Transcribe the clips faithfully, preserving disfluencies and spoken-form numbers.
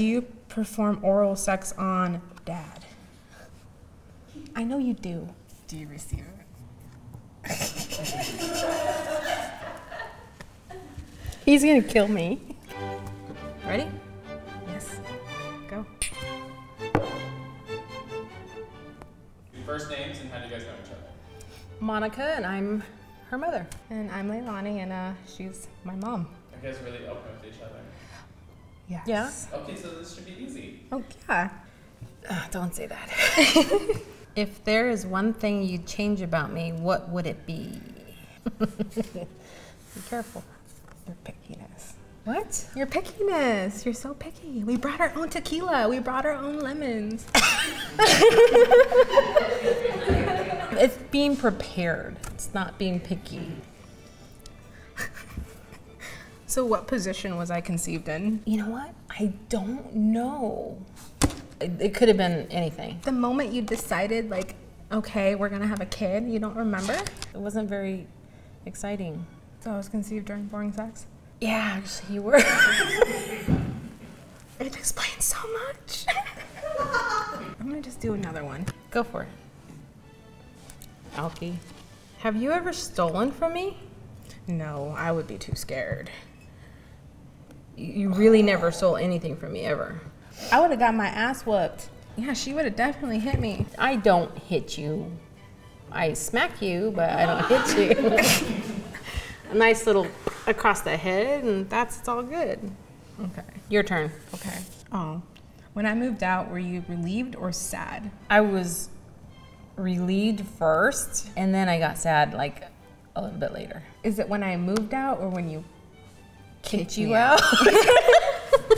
do you perform oral sex on Dad? I know you do. Do you receive it? He's gonna kill me. Ready? Yes. Go. Your first names and how do you guys know each other? Monica, and I'm her mother. And I'm Leilani, and uh, she's my mom. Are you guys really open with each other? Yes. Yeah. Okay, so this should be easy. Oh, yeah. Oh, don't say that. If there is one thing you'd change about me, what would it be? Be careful. Your pickiness. What? Your pickiness. You're so picky. We brought our own tequila. We brought our own lemons. It's being prepared. It's not being picky. So what position was I conceived in? You know what? I don't know. It, it could have been anything. The moment you decided, like, okay, we're gonna have a kid, you don't remember? It wasn't very exciting. So I was conceived during boring sex? Yeah, actually you were. It explains so much. I'm gonna just do another one. Go for it. Alki, have you ever stolen from me? No, I would be too scared. You really never stole anything from me, ever. I would have got my ass whooped. Yeah, she would have definitely hit me. I don't hit you. I smack you, but I don't hit you. A nice little across the head, and that's it's all good. Okay. Your turn. Okay. Oh. When I moved out, were you relieved or sad? I was relieved first, and then I got sad like a little bit later. Is it when I moved out or when you kicked, kicked you out?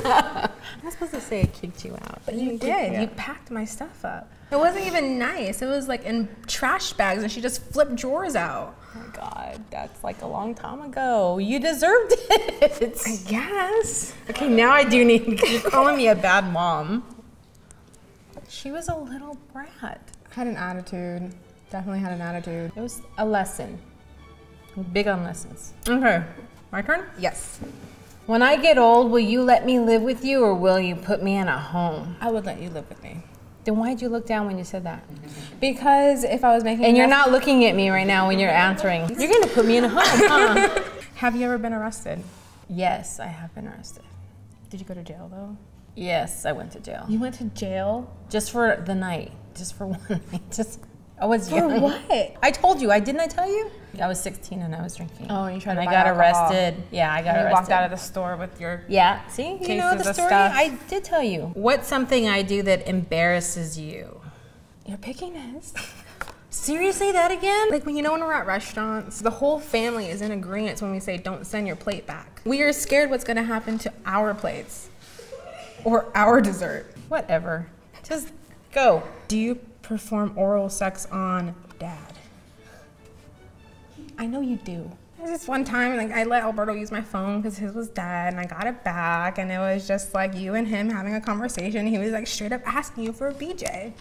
out? I'm not supposed to say I kicked you out. But you, you did. You packed my stuff up. It wasn't even nice. It was like in trash bags, and she just flipped drawers out. Oh my God, that's like a long time ago. You deserved it. I guess. Okay, now I do need, you're calling me a bad mom. She was a little brat. Had an attitude. Definitely had an attitude. It was a lesson. I'm big on lessons. Okay, my turn? Yes. When I get old, will you let me live with you, or will you put me in a home? I would let you live with me. Then why did you look down when you said that? Because if I was making... And you're not looking at me right now when you're answering. You're going to put me in a home, huh? Have you ever been arrested? Yes, I have been arrested. Did you go to jail, though? Yes, I went to jail. You went to jail? Just for the night. Just for one night. Just... I was For young. What? I told you. I didn't I tell you? I was sixteen and I was drinking. Oh, and you tried and to buy I got alcohol. arrested. Yeah, I got and you arrested. You walked out of the store with your yeah. See, you know the story. Stuff. I did tell you. What's something I do that embarrasses you? Your pickiness. Seriously, that again? Like when you know when we're at restaurants, the whole family is in agreement when we say don't send your plate back. We are scared what's going to happen to our plates or our dessert. Whatever. Just go. Do you perform oral sex on Dad? I know you do. There was this one time, like, I let Alberto use my phone because his was dead, and I got it back, and it was just like you and him having a conversation. He was like straight up asking you for a B J.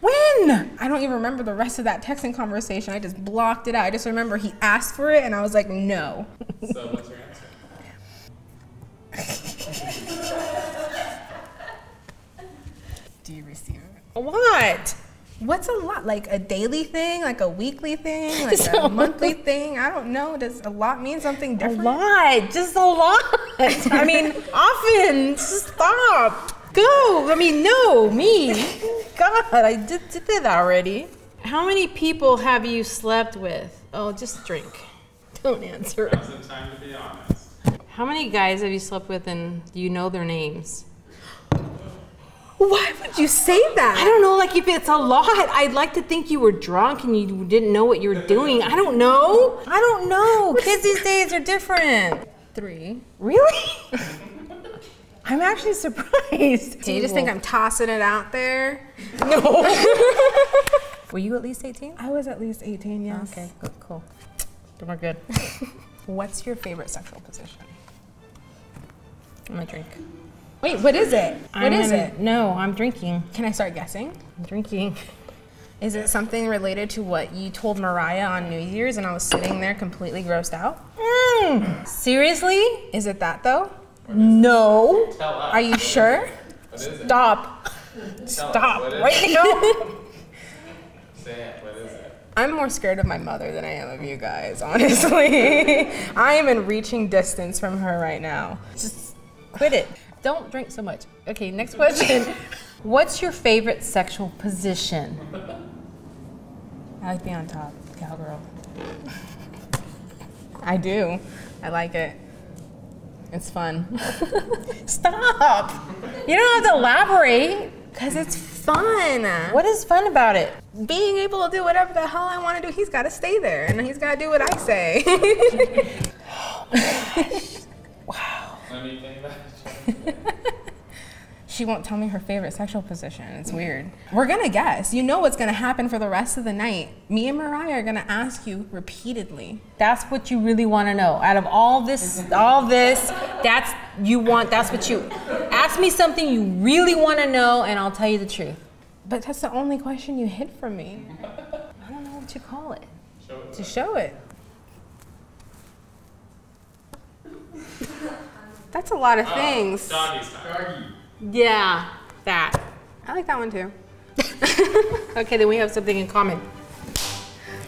When? I don't even remember the rest of that texting conversation. I just blocked it out. I just remember he asked for it, and I was like, no. So what's your answer? Do you receive it? What? What's a lot? Like a daily thing? Like a weekly thing? Like so, a monthly thing? I don't know. Does a lot mean something different? A lot. Just a lot. I mean, often. Stop. Go. I mean, no. Me. God, I did, did that already. How many people have you slept with? Oh, just drink. Don't answer. Now's the time to be honest. How many guys have you slept with and you know their names? Why would you say that? I don't know, like if it's a lot, I'd like to think you were drunk and you didn't know what you were doing. I don't know. I don't know. Kids these days are different. Three. Really? I'm actually surprised. Do you just think I'm tossing it out there? No. Were you at least eighteen? I was at least eighteen, yes. Okay, good, cool. Then we're good. What's your favorite sexual position? I'm gonna drink. Wait, what is it? What I'm is gonna, it? No, I'm drinking. Can I start guessing? I'm drinking. Is it something related to what you told Mariah on New Year's and I was sitting there completely grossed out? Mm. Seriously? Is it that though? No. Tell us. Are you sure? Stop. Stop. Way to go. Sam, what is it? I'm more scared of my mother than I am of you guys, honestly. I am in reaching distance from her right now. Just quit it. Don't drink so much. Okay, next question. What's your favorite sexual position? I like being on top, cowgirl. I do. I like it. It's fun. Stop! You don't have to elaborate, because it's fun. What is fun about it? Being able to do whatever the hell I want to do. He's got to stay there, and he's got to do what I say. Oh my gosh. Wow. She won't tell me her favorite sexual position. It's weird. We're gonna guess. You know what's gonna happen for the rest of the night. Me and Mariah are gonna ask you repeatedly. That's what you really wanna know. Out of all this, all this, that's you want, that's what you, ask me something you really wanna know and I'll tell you the truth. But that's the only question you hid from me. I don't know what you call it. Show it to show it. That's a lot of uh, things. Doggy style. Yeah, that. I like that one too. Okay, then we have something in common.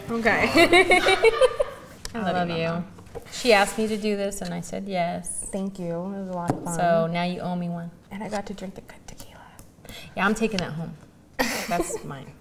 Okay. I love, love you. Mama. She asked me to do this and I said yes. Thank you, it was a lot of fun. So now you owe me one. And I got to drink the good tequila. Yeah, I'm taking that home. That's mine.